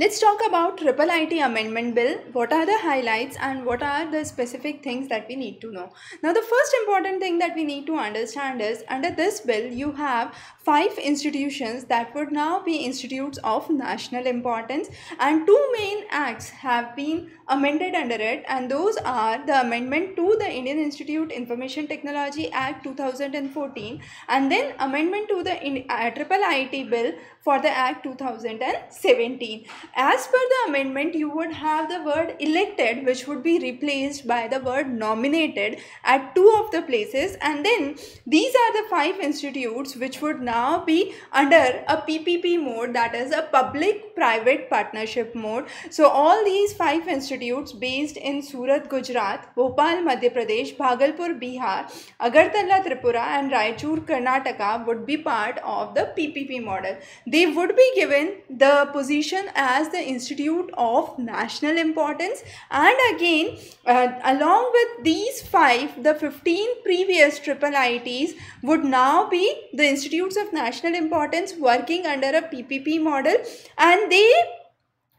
Let's talk about Triple IT amendment bill. What are the highlights and what are the specific things that we need to know? Now, the first important thing that we need to understand is under this bill, you have 5 institutions that would now be institutes of national importance, and 2 main acts have been amended under it, and those are the amendment to the Indian Institute Information Technology Act 2014 and then amendment to the Triple IT bill for the Act 2017. As per the amendment, you would have the word elected, which would be replaced by the word nominated at 2 of the places, and then these are the 5 institutes which would now be under a PPP mode, that is a public-private partnership mode. So all these 5 institutes based in Surat, Gujarat, Bhopal, Madhya Pradesh, Bhagalpur, Bihar, Agartala, Tripura and Raichur, Karnataka would be part of the PPP model. They would be given the position as the Institute of National Importance, and again along with these 5, the 15 previous Triple ITs would now be the Institutes of National Importance working under a PPP model, and they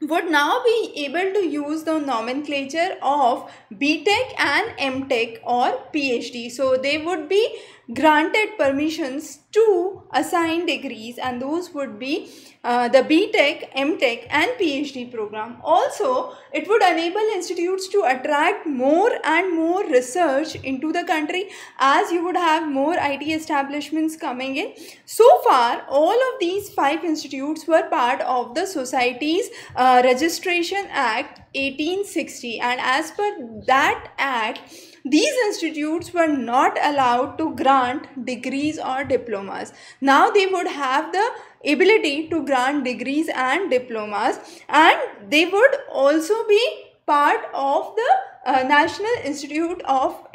would now be able to use the nomenclature of B.Tech and M.Tech or PhD. So they would be granted permissions to assign degrees, and those would be the B.Tech, M.Tech and PhD program. Also, it would enable institutes to attract more and more research into the country as you would have more IT establishments coming in. So far, all of these 5 institutes were part of the society's Registration Act 1860, and as per that act, these institutes were not allowed to grant degrees or diplomas. Now they would have the ability to grant degrees and diplomas, and they would also be part of the Institutes of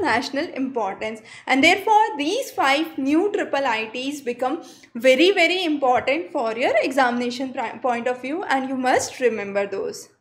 National Importance, and therefore these 5 new Triple ITs become very, very important for your examination point of view, and you must remember those.